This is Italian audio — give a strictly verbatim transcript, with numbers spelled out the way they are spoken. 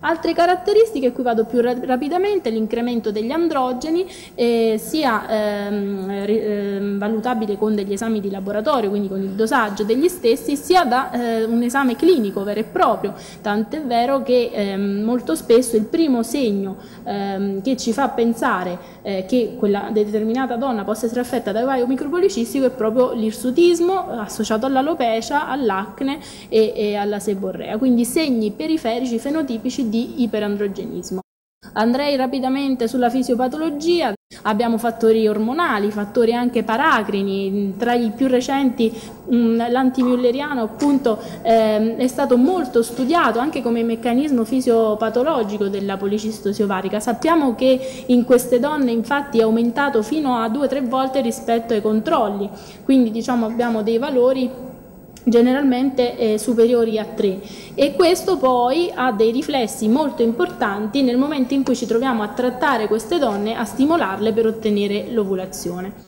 Altre caratteristiche, qui vado più rapidamente, l'incremento degli androgeni, eh, sia ehm, eh, valutabile con degli esami di laboratorio, quindi con il dosaggio degli stessi, sia da eh, un esame clinico vero e proprio, tant'è vero che ehm, molto spesso il primo segno ehm, che ci fa pensare eh, che quella determinata donna possa essere affetta da ovaio micropolicistico è proprio l'irsutismo associato all'alopecia, all'acne e, e alla seborrea, quindi segni periferici fenotipici di iperandrogenismo. Andrei rapidamente sulla fisiopatologia. Abbiamo fattori ormonali, fattori anche paracrini, tra i più recenti l'antimulleriano appunto ehm, è stato molto studiato anche come meccanismo fisiopatologico della policistosi ovarica. Sappiamo che in queste donne infatti è aumentato fino a due o tre volte rispetto ai controlli, quindi diciamo abbiamo dei valori generalmente eh, superiori a tre, e questo poi ha dei riflessi molto importanti nel momento in cui ci troviamo a trattare queste donne, a stimolarle per ottenere l'ovulazione.